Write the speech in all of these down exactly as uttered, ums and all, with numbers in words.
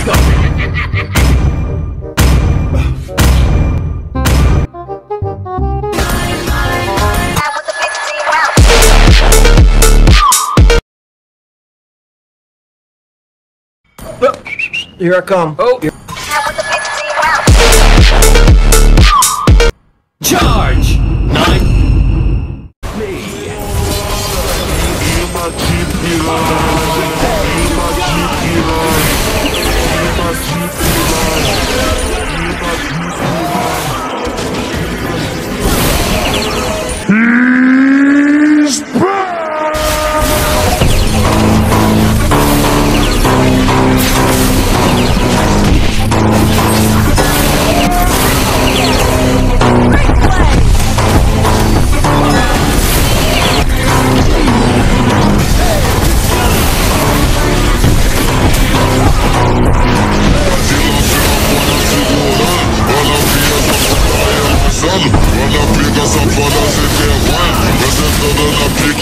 Let's go. That was a fifteen round. Oh, here I come. Oh, that was a fifteen round. Charge. Nine. Me. He's back!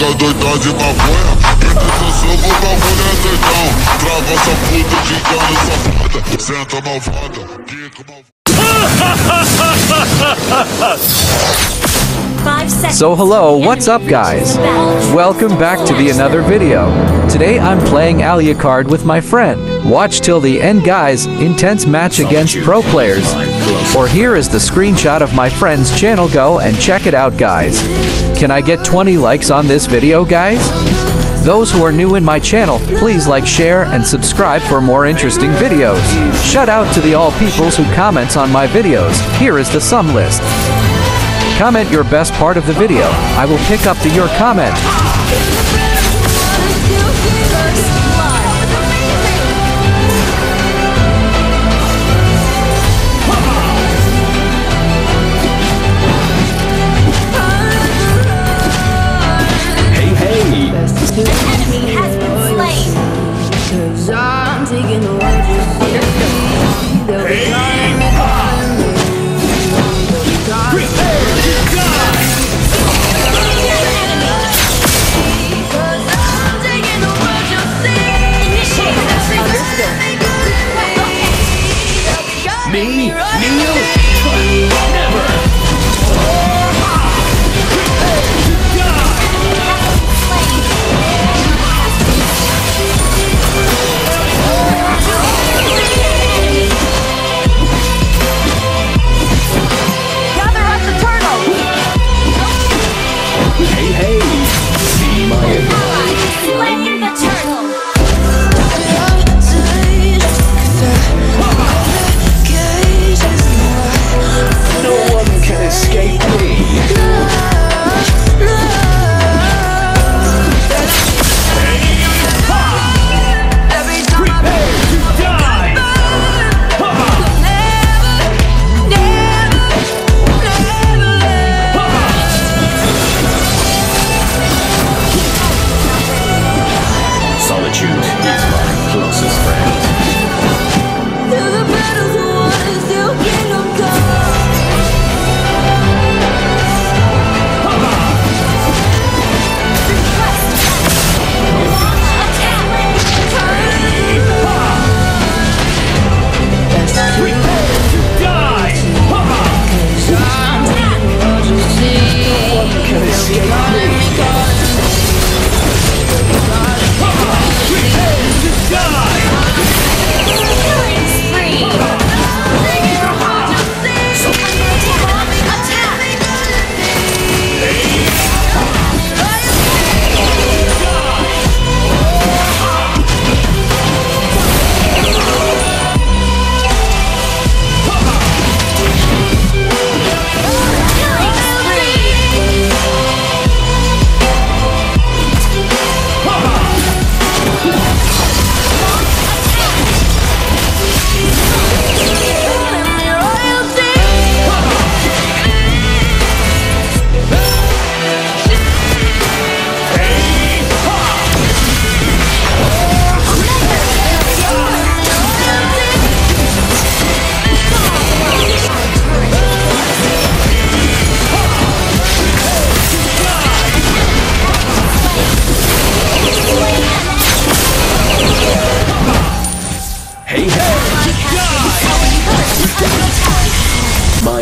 Doidade na boia, preta seu soco tá molhada então. Trava essa puta de cara, safada. Senta malvada, pica malvada. So hello, what's up guys? Welcome back to the another video. Today I'm playing Alucard with my friend. Watch till the end guys, intense match against pro players. Or here is the screenshot of my friend's channel, go and check it out guys. Can I get twenty likes on this video guys? Those who are new in my channel, please like, share and subscribe for more interesting videos. Shout out to the all peoples who comments on my videos. Here is the sum list. Comment your best part of the video. I will pick up to your comment.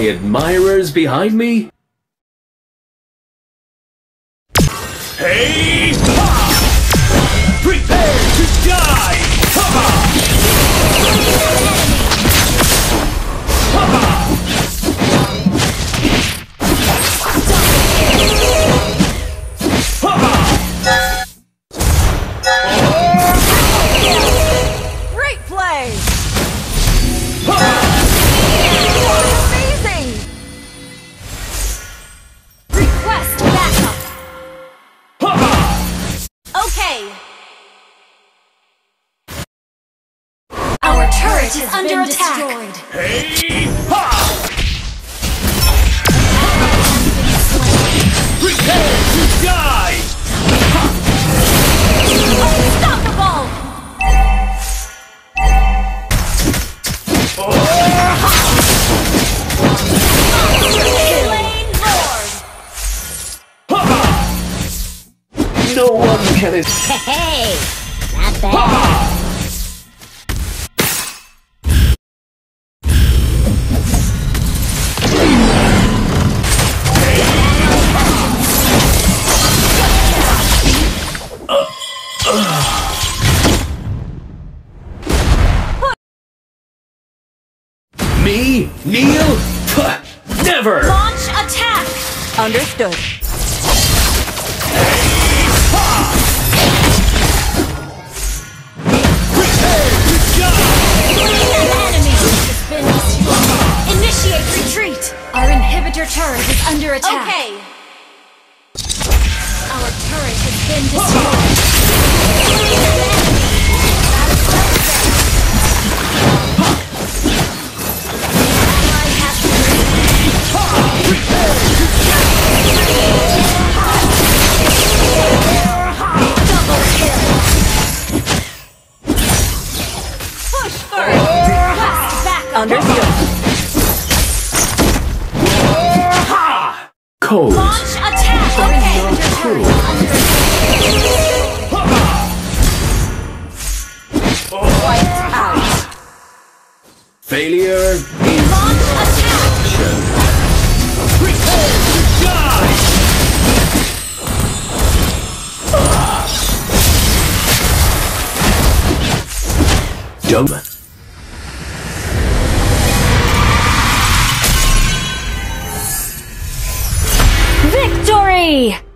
any admirers behind me? Hey! Ha! Prepare to die! Ha-ha! Ha-ha! Ha-ha! Great play! Ha-ha! It is under attack. Destroyed. Hey, ha! Prepare to die! Ha! Unstoppable! Oh! Ha! Ha! No one can escape. Hey, hey, not bad. Ha! Me? Kneel? Puh, never! Launch attack! Understood. Prepare to die! An enemy has been destroyed. Initiate retreat! Our inhibitor turret is under attack. Okay! Our turret has been destroyed. An enemy! Understood. Cold. Launch attack. Okay. Cool. Wiped out. Failure is launch attack. Prepare to die. Ah. Dumb. Victory!